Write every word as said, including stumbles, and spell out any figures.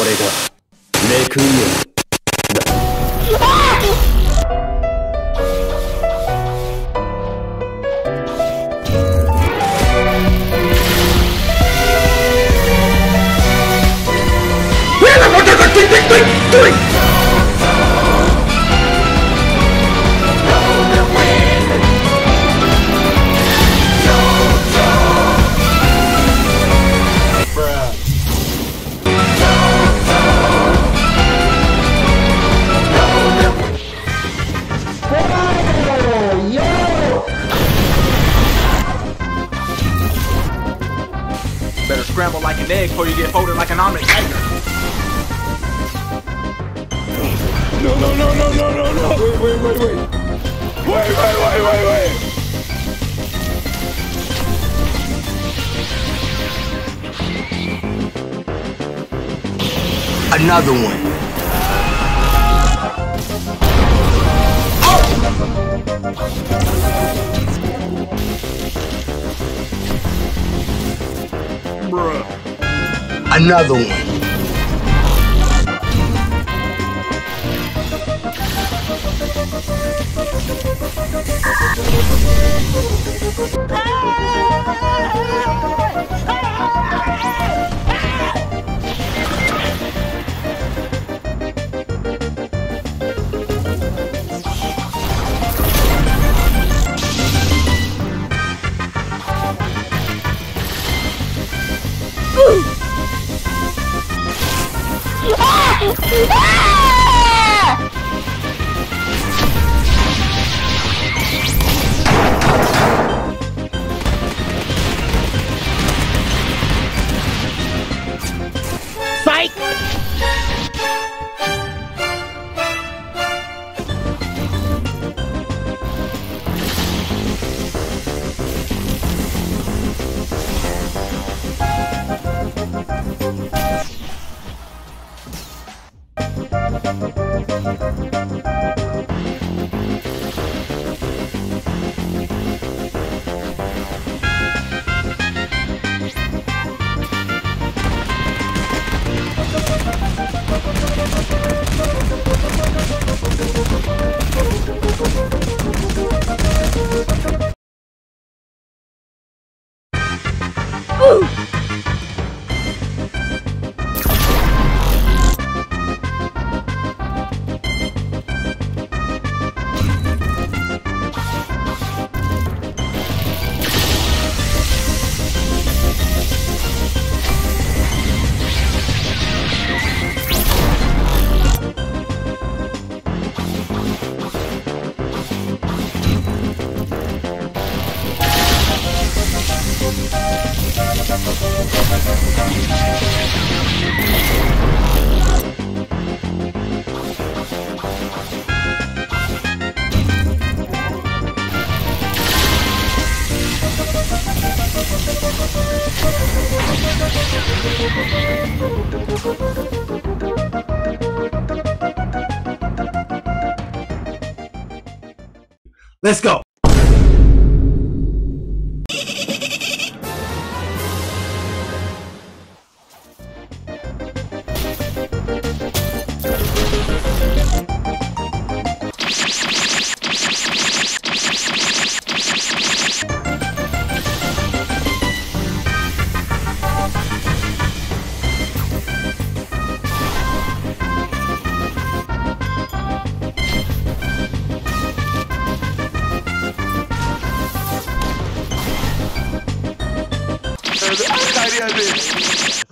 これがレクイエム。 Better scramble like an egg before you get folded like an omelet. No, no, no, no, no, no, no. Wait, wait, wait, wait. Wait, wait, wait, wait, wait. Another one. Oh! Bruh. Another one. Let's go! I got it.